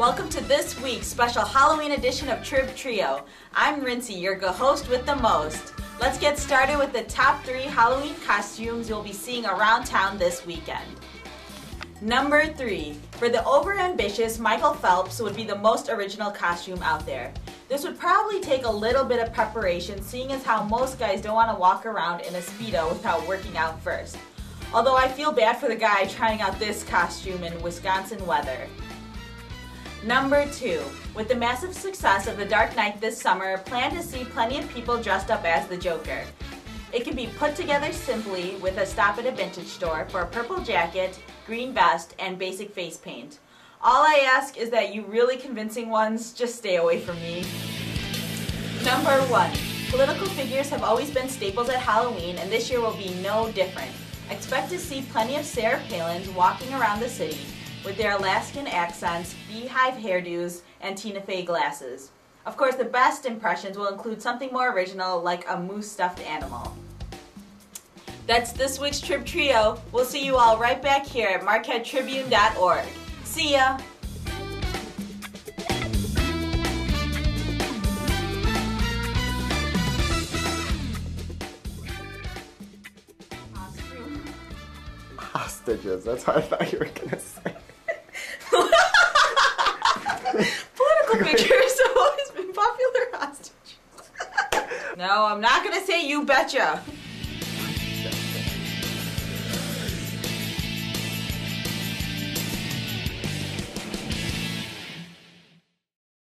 Welcome to this week's special Halloween edition of Trib Trio. I'm Rincey, your host with the most. Let's get started with the top 3 Halloween costumes you'll be seeing around town this weekend. Number 3. For the overambitious, Michael Phelps would be the most original costume out there. This would probably take a little bit of preparation, seeing as how most guys don't want to walk around in a Speedo without working out first. Although I feel bad for the guy trying out this costume in Wisconsin weather. Number 2. With the massive success of The Dark Knight this summer, plan to see plenty of people dressed up as the Joker. It can be put together simply with a stop at a vintage store for a purple jacket, green vest, and basic face paint. All I ask is that you really convincing ones just stay away from me. Number 1. Political figures have always been staples at Halloween, and this year will be no different. Expect to see plenty of Sarah Palins walking around the city with their Alaskan accents, beehive hairdos, and Tina Fey glasses. Of course, the best impressions will include something more original like a moose stuffed animal. That's this week's Trib Trio. We'll see you all right back here at MarquetteTribune.org. See ya! Hostages, that's what I thought you were going to say. Political figures have always been popular hostages. No, I'm not going to say you betcha.